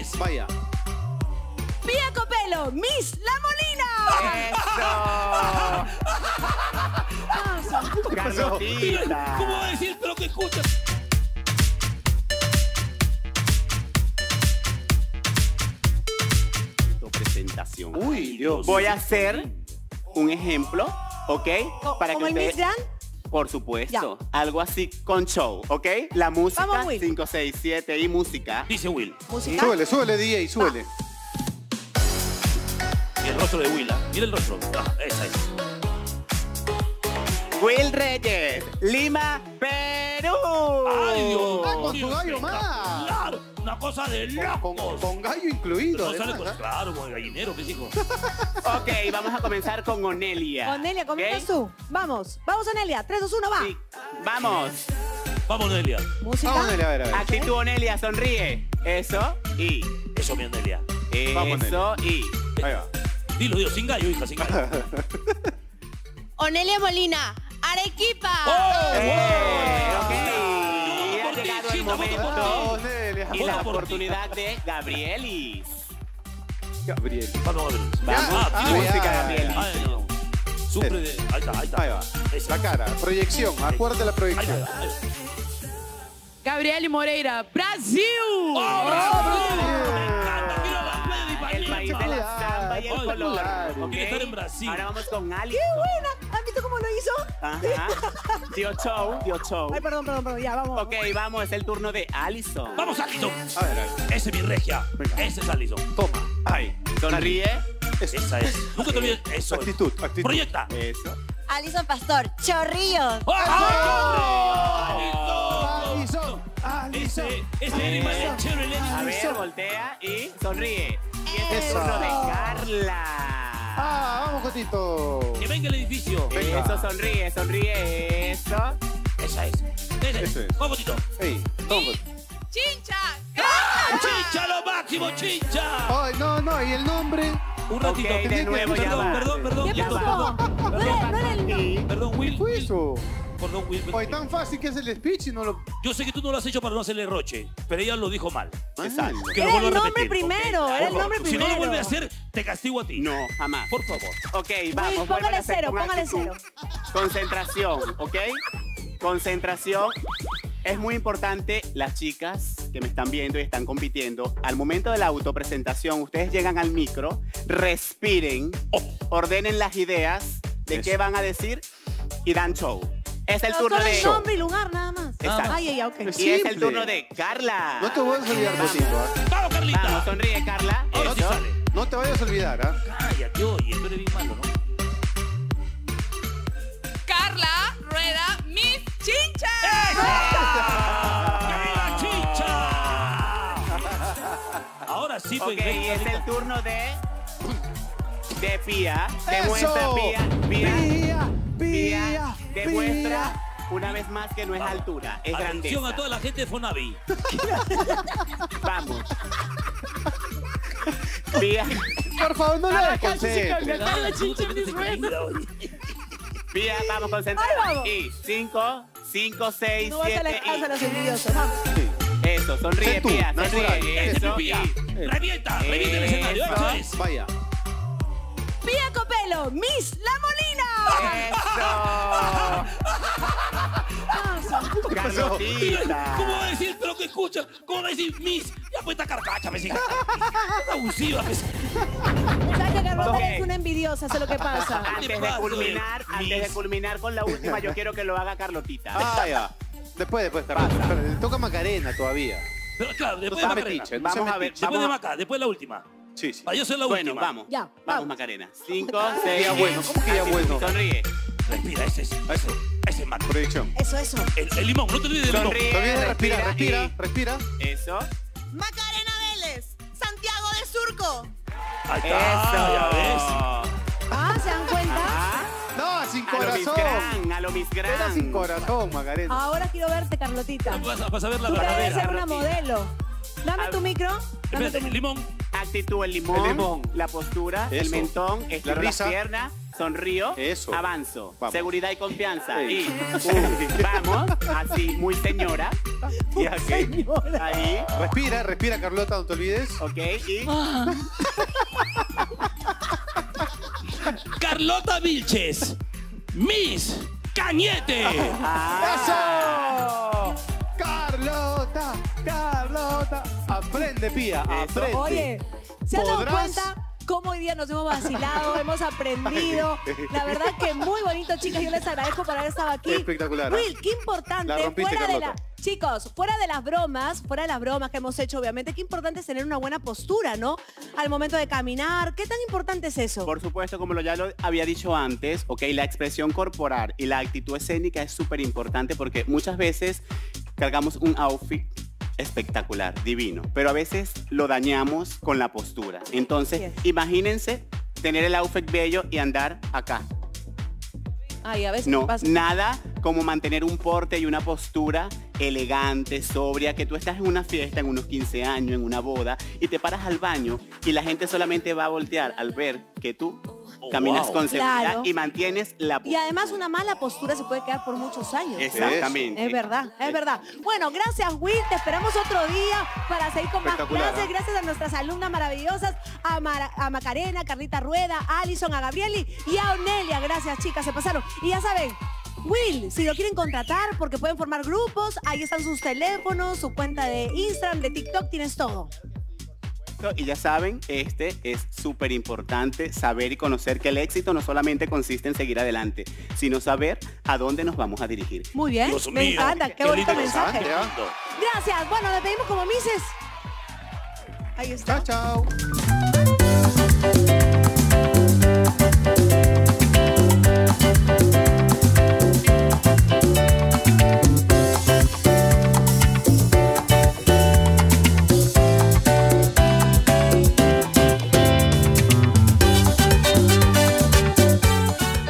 Vélez. Vaya. Pía Copello, Miss La Molina. ¡Eso! ¿Qué pasó? Carlotita. ¿Cómo va a decir lo que escuchas? Presentación. Uy, Dios. Voy a hacer un ejemplo, ¿ok? Para ¿como que el Miss Gran? Por supuesto. Ya. Algo así con show, ¿ok? La música. Vamos, Will. 5, 6, 7 y música. Dice Will. ¿Música? Súbele, súbele, DJ, súbele. Y el rostro de Will, mira el rostro. Ah, esa es. Will Reyes, Lima, Perú. ¡Ay, Dios! Ah, con Dios, su gallo más. Claro, una cosa de locos. Con gallo incluido. No sale con, claro, con el gallinero, ¿qué dijo? Ok, vamos a comenzar con Onelia. Onelia, comienza tú. Vamos, vamos Onelia. 3, 2, 1, va. Sí. Vamos. Vamos Onelia. Música. Vamos Onelia, a ver, a ver. Actitud Onelia, sonríe. Eso y... Eso mi Onelia. Eso vamos, y... Ahí va. Dilo, dilo, sin gallo, hija, sin gallo. Onelia Molina, Arequipa. ¡Oh! ¡Hey! Ok. Ya ha llegado el momento y la oportunidad de Gabrielis. Gabrieli. Vamos, vamos. Música Gabrielis. Ahí está, ahí está. Ahí va. La cara, proyección, acuérdate la proyección. Gabrieli Moreira, Brasil. ¡Oh, Brasil! El país de la samba y el color. Tiene que estar en Brasil. Ahora vamos con Allison. ¡Qué buena! ¿Han visto cómo lo hizo? Ajá. Dio show, dio show. Ay, perdón, perdón, perdón. Ya, vamos. Ok, vamos. Es el turno de Allison. ¡Vamos, Allison! A ver, a ver. Ese es mi regia. Venga. Ese es Allison. Toma. Ay. Sonríe. Eso. Esa es. Nunca te olvides. Eso. Actitud, actitud. Proyecta. Eso. Allison Pastor, Chorrío. ¡Oh! ¡Oh! ¡Allison! ¡Allison! Ese animal es chévere. A ver, voltea y sonríe. Y es el turno de Carla. ¡Ah, vamos, Cotito! ¡Que venga el edificio! Venga. Eso, sonríe, sonríe, eso. Esa es. Esa es. ¡Vamos, Cotito! ¡Ey! ¡Vamos! ¡Chincha! ¡Ah! ¡Chincha, lo máximo, Chincha! ¡Ay, no, no! ¿Y el nombre? Un ratito. Okay, de nuevo, que... Perdón, perdón, perdón. ¿Qué pasó? Perdón, Will. ¿Qué fue eso? Perdón, Will. Hoy tan fácil que es el speech y no lo... Yo sé que tú no lo has hecho para no hacerle roche, pero ella lo dijo mal. Exacto. Era el nombre primero, era el nombre primero. Si no lo vuelve a hacer, te castigo a ti. No, jamás. Por favor. Ok, vamos. Póngale cero, póngale cero. Concentración, ¿ok? Concentración. Es muy importante, las chicas que me están viendo y están compitiendo, al momento de la autopresentación, ustedes llegan al micro, respiren, ordenen las ideas de qué van a decir y dan show. Es el turno de... Solo nombre y lugar, nada más. Exacto. Ay, ay, ok. Y es el turno de Carla. No te voy a olvidar, Cotito. ¡Vamos, Carlita! Vamos, sonríe, Carla. No, sí sale. No te vayas a olvidar, ¿ah? Cállate, oye, tú eres bien malo, ¿no? Carla Rueda, Miss Chincha. ¡Viva Chincha! Ahora sí, pues. Ok, y es el turno de Pía. Demuestra, Pía. Pía. Pía. Demuestra una vez más que no es altura, es grandeza. Atención a toda la gente de Fonavi. Vamos. Pía. Por favor, no la desconcentres. Pía, vamos, concentrados. Y 5, 5, 6, 7 y... No vas a los envidiosos, vamos. Eso, sonríe, Pía, sonríe. Eso, Pía. Revienta, revienta el escenario, eso es. Vaya. Pía Copello, Miss La Molina. ¡Eso! ¿Qué pasó? ¿Cómo va a decir lo que escuchas? ¿Cómo va a decir Miss? Ya pues está carcacha, me sigue. Está abusiva, me sigue. O sea que Carlota es una envidiosa, eso es lo que pasa. Antes de culminar con la última, yo quiero que lo haga Carlotita. Ah, ya. Después, después, le toca Macarena todavía. Pero claro, después de Macarena. Vamos a ver. Después de Maca, después la última. Sí, sí. Yo soy la última. Bueno, vamos. Ya, vamos. Vamos, Macarena. 5, 6. Ya bueno, ¿cómo que ya bueno? Sonríe. Respira, ese es. Ese es Mac. Proyección. Eso, eso. El limón, no te olvides del limón. Sonríe, respira, respira, respira. Eso. Macarena Vélez, Santiago de Surco. Ahí está. Eso. Ya ves. Ah, ¿se dan cuenta? Ah. No, sin corazón. A lo Miss Gran. Era sin corazón, Macarena. Ahora quiero verte, Carlotita. Vas a ver la verdadera. Tú debes ser una modelo. Dame tu micro. Dame tu limón. actitud, el limón, la postura, eso, el mentón, estiro las piernas, sonrío, eso, avanzo, vamos, seguridad y confianza. Sí. Y vamos, así, muy señora. Y aquí, señora. Ahí. Respira, respira, Carlota, no te olvides. Ok, y... Carlota Vílchez, Miss Cañete. Ah. ¡Eso! ¡Carlota! ¡Carlota! Aprende, Pía, aprende. Oye, ¿se han dado cuenta cómo hoy día nos hemos vacilado, hemos aprendido? La verdad que muy bonito, chicas. Yo les agradezco por haber estado aquí. Espectacular. Will, qué importante. Chicos, fuera de las bromas que hemos hecho, obviamente, qué importante es tener una buena postura, ¿no? Al momento de caminar, ¿qué tan importante es eso? Por supuesto, como ya lo había dicho antes, ok, la expresión corporal y la actitud escénica es súper importante porque muchas veces cargamos un outfit espectacular, divino, pero a veces lo dañamos con la postura. Entonces, imagínense tener el outfit bello y andar acá. Ay, a veces no pasa nada como mantener un porte y una postura elegante, sobria, que tú estás en una fiesta, en unos 15 años, en una boda, y te paras al baño y la gente solamente va a voltear al ver que tú caminas con seguridad y mantienes la postura. Y además una mala postura se puede quedar por muchos años. Exactamente. Es verdad, es verdad. Bueno, gracias, Will. Te esperamos otro día para seguir con más clases. Gracias a nuestras alumnas maravillosas, a Macarena, Carlita Rueda, a Allison, a Gabrieli y a Onelia. Gracias, chicas, se pasaron. Y ya saben, Will, si lo quieren contratar, porque pueden formar grupos, ahí están sus teléfonos, su cuenta de Instagram, de TikTok, tienes todo. Y ya saben, es súper importante saber y conocer que el éxito no solamente consiste en seguir adelante, sino saber a dónde nos vamos a dirigir. Muy bien, me encanta, qué bonito mensaje. Gracias, bueno, nos despedimos como Misses. Ahí está. Chao, chao.